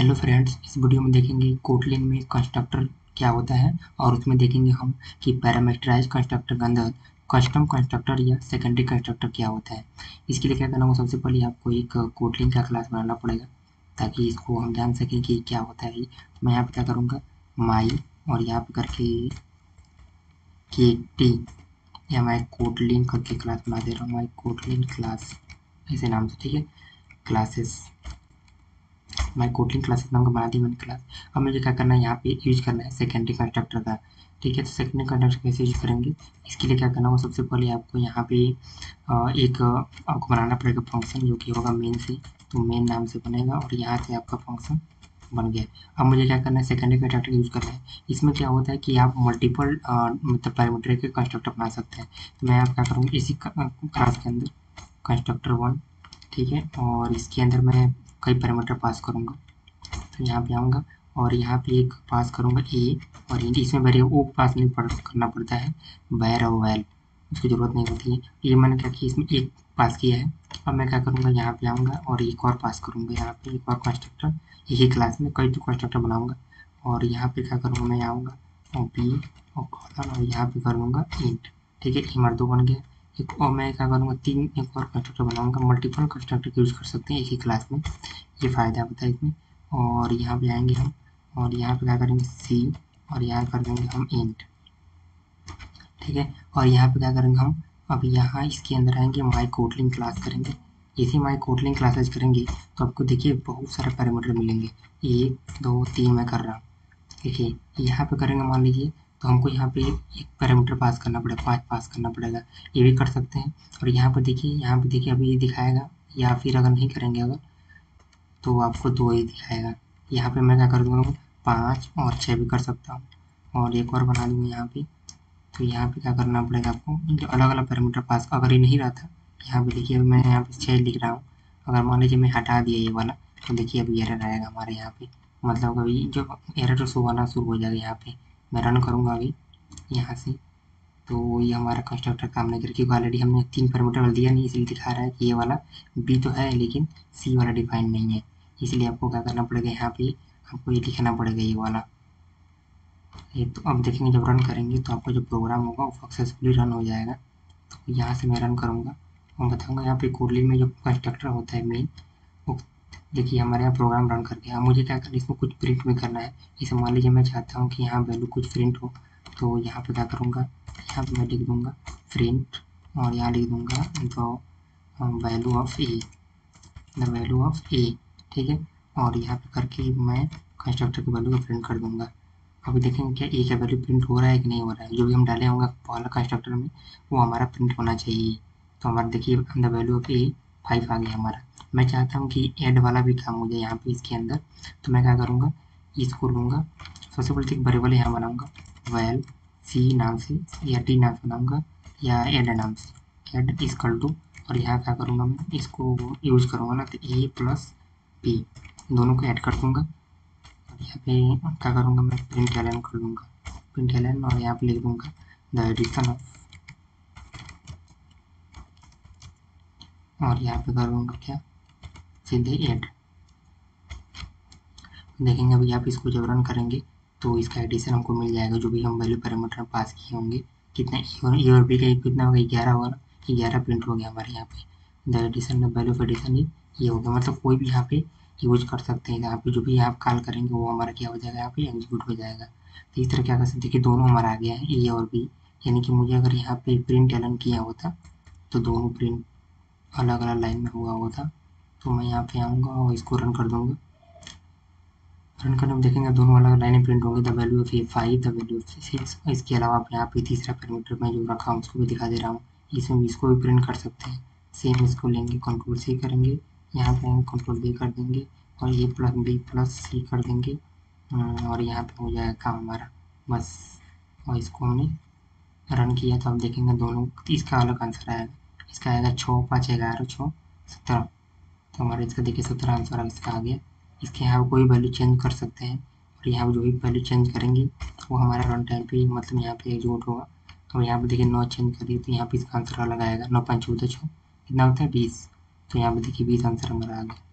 Hello friends, इस video में देखेंगे कोटलिन में कंस्ट्रक्टर क्या होता है और उसमें देखेंगे हम कि पैरामीटराइज कंस्ट्रक्टर के अंदर कस्टम कंस्ट्रक्टर या सेकेंडरी कंस्ट्रक्टर क्या होता है। इसके लिए क्या करना होगा, सबसे पहले आपको एक कोटलिन का क्लास बनाना पड़ेगा ताकि इसको हम जान सकें कि क्या होता है। तो मैं यहाँ पर क्या करूँगा, माई और यहाँ पर करके के टी या माई कोटलिन करके क्लास बना दे रहा हूँ, माई कोटलिन क्लास ऐसे नाम से, ठीक है। क्लासेस माई कोटलिन क्लासेस नाम का बना दी मैंने क्लास। अब मुझे क्या करना है, यहाँ पे यूज करना है सेकेंडरी कंस्ट्रक्टर का, ठीक है। तो सेकेंडरी कंस्ट्रक्टर कैसे यूज करेंगे, इसके लिए क्या करना होगा, सबसे पहले आपको यहाँ पे एक आपको बनाना पड़ेगा फंक्शन जो कि होगा मेन से, तो मेन नाम से बनेगा और यहाँ से आपका फंक्शन बन गया। अब मुझे क्या करना है, सेकेंडरी कंस्ट्रक्टर यूज़ करना है। इसमें क्या होता है कि आप मल्टीपल मतलब पैरामीटर के कंस्ट्रक्टर बना सकते हैं। तो मैं आप क्या करूँगा, इसी क्लास के अंदर कंस्ट्रक्टर वन, ठीक है, और इसके अंदर मैं कई पैरामीटर पास करूँगा। तो यहाँ पे आऊँगा और यहाँ पे एक पास करूँगा ए, और इसमें मेरे ओ पास नहीं करना पड़ता है, बैर और वैल उसकी ज़रूरत नहीं होती है। ये मैंने क्या किया, इसमें एक पास किया है। अब मैं क्या करूँगा, यहाँ पे आऊँगा और एक और पास करूँगा, यहाँ पे एक और कंस्ट्रक्टर, यही क्लास में कई तो कंस्ट्रक्टर बनाऊँगा। और यहाँ पर क्या करूँगा, मैं आऊँगा और बी और कॉलन और यहाँ पर करूँगा इंट, ठीक है। हमारे दो बन गया। और मैं क्या करूँगा, तीन एक और कंस्ट्रक्टर बनाऊँगा। मल्टीपल कंस्ट्रक्टर यूज़ कर सकते हैं एक ही क्लास में, ये फ़ायदा होता है इसमें। और यहाँ पे आएंगे हम और यहाँ पे क्या करेंगे सी और यहाँ कर देंगे हम इंट, ठीक है। और यहाँ पे क्या करेंगे हम, अब यहाँ इसके अंदर आएंगे माई कोटलिन क्लास करेंगे, इसी माई कोटलिन क्लासेज करेंगे तो आपको देखिए बहुत सारे पैरामीटर मिलेंगे। 1 2 3 मैं कर रहा हूँ, ठीक है। यहाँ पर करेंगे मान लीजिए, तो हमको यहाँ पे एक पैरामीटर पास करना पड़ेगा, 5 पास करना पड़ेगा, ये भी कर सकते हैं। और यहाँ पर देखिए, अभी ये दिखाएगा, या फिर अगर नहीं करेंगे अगर तो आपको 2 ही दिखाएगा। यहाँ पे मैं क्या कर दूँगा, 5 और 6 भी कर सकता हूँ और एक और बना दूँगा यहाँ पे। तो यहाँ पे क्या करना पड़ेगा आपको, जो अलग अलग पैरामीटर पास, अगर ये नहीं रहता यहाँ पर देखिए, मैं यहाँ पर 6 लिख रहा हूँ, अगर मान लीजिए मैं हटा दिया ये वाला तो देखिए अभी एरर आएगा हमारे यहाँ पर, मतलब अभी जो एरर शो होना शुरू हो जाएगा। यहाँ पर मैं रन करूँगा अभी यहाँ से, तो ये हमारा कंस्ट्रक्टर काम नहीं करेगा क्योंकि ऑलरेडी हमने 3 पैरामीटर दिया नहीं, इसलिए दिखा रहा है कि ये वाला बी तो है लेकिन सी वाला डिफाइन नहीं है। इसलिए आपको क्या करना पड़ेगा, यहाँ पे आपको ये लिखना पड़ेगा ये वाला ये। तो अब देखेंगे जब रन करेंगे तो आपका जो प्रोग्राम होगा वो सक्सेसफुली रन हो जाएगा। तो यहाँ से मैं रन करूँगा और बताऊँगा यहाँ पर कोटलिन में जो कंस्ट्रक्टर होता है मेन, देखिए हमारे यहाँ प्रोग्राम रन कर गया। मुझे क्या करना है, इसमें कुछ प्रिंट भी करना है। इसे मान लीजिए मैं चाहता हूँ कि यहाँ वैल्यू कुछ प्रिंट हो, तो यहाँ पे क्या करूँगा, यहाँ पे मैं लिख दूँगा प्रिंट और यहाँ लिख दूँगा the value of A, the value of A, ठीक है। और यहाँ पे करके मैं कंस्ट्रक्टर की वैल्यू को प्रिंट कर दूँगा। अभी देखेंगे क्या ए का वैल्यू प्रिंट हो रहा है कि नहीं हो रहा है। जो भी हम डाले होंगे पहला कंस्ट्रक्टर में वो हमारा प्रिंट होना चाहिए। तो हमारा देखिए द वैल्यू ऑफ ए 5 आ गया हमारा। मैं चाहता हूँ कि ऐड वाला भी काम हो जाए यहाँ पे इसके अंदर, तो मैं क्या करूँगा, इसको लूँगा सबसे पहले, एक वेरिएबल यहाँ बनाऊँगा वैल सी नाम से या टी नाम से बनाऊँगा या ऐड नाम से, ऐड इक्वल टू। और यहाँ क्या करूँगा, मैं इसको यूज करूँगा ना, तो ए प्लस बी दोनों को ऐड कर दूँगा। यहाँ पे क्या करूँगा, मैं प्रिंट एलन कर लूँगा, प्रिंट एलन, और यहाँ पर लिख दूँगा द एडिशन ऑफ, और यहाँ पे करूँगा क्या, सीधे ऐड। देखेंगे अभी आप इसको जब रन करेंगे तो इसका एडिशन हमको मिल जाएगा, जो भी हम वैल्यू पैरामीटर पास किए होंगे। कितना ए और बी का कितना होगा, 11 होगा ना, 11 प्रिंट हो गया हमारे यहाँ पे। The addition value of addition ये हो गया, मतलब कोई भी यहाँ पे यूज कर सकते हैं। यहाँ पे जो भी आप कॉल करेंगे वो हमारा क्या हो जाएगा, यहाँ पे एग्जीक्यूट हो जाएगा। तो इस तरह क्या कर सकते, देखिए दोनों हमारा आ गया है ए और बी, यानी कि मुझे अगर यहाँ पे प्रिंट एलन किया होता तो दोनों प्रिंट अलग अलग लाइन में हुआ होता। तो मैं यहाँ पे आऊँगा और इसको रन कर दूँगा। रन करने में देखेंगे दोनों अलग अलग लाइनें प्रिंट होंगी, the value of A 5, the value of 6। इसके अलावा आप यहाँ पे तीसरा पैरामीटर में जो रखा हूँ उसको भी दिखा दे रहा हूँ, इसमें भी इसको भी प्रिंट कर सकते हैं। सेम इसको लेंगे, कंट्रोल सी करेंगे, यहाँ पे कंट्रोल बी कर देंगे और A plus B plus C कर देंगे और यहाँ पर हो जाएगा काम हमारा बस। और इसको हमने रन किया तो आप देखेंगे दोनों इसका अलग आंसर आएगा। इसका आएगा 6 5 11 6 17, तो हमारे इसका देखिए 17 आंसर इसका आ गया। इसके यहाँ कोई वैल्यू चेंज कर सकते हैं और यहाँ पर जो भी वैल्यू चेंज करेंगे वो हमारा रन टाइम पे मतलब यहाँ पे एग्जीक्यूट होगा। और यहाँ पे देखिए 9 चेंज करिए तो यहाँ पे इसका आंसर अलग आएगा, 9 5 14 6 कितना होता है 20। तो यहाँ पे देखिए 20 आंसर हमारा आ गया।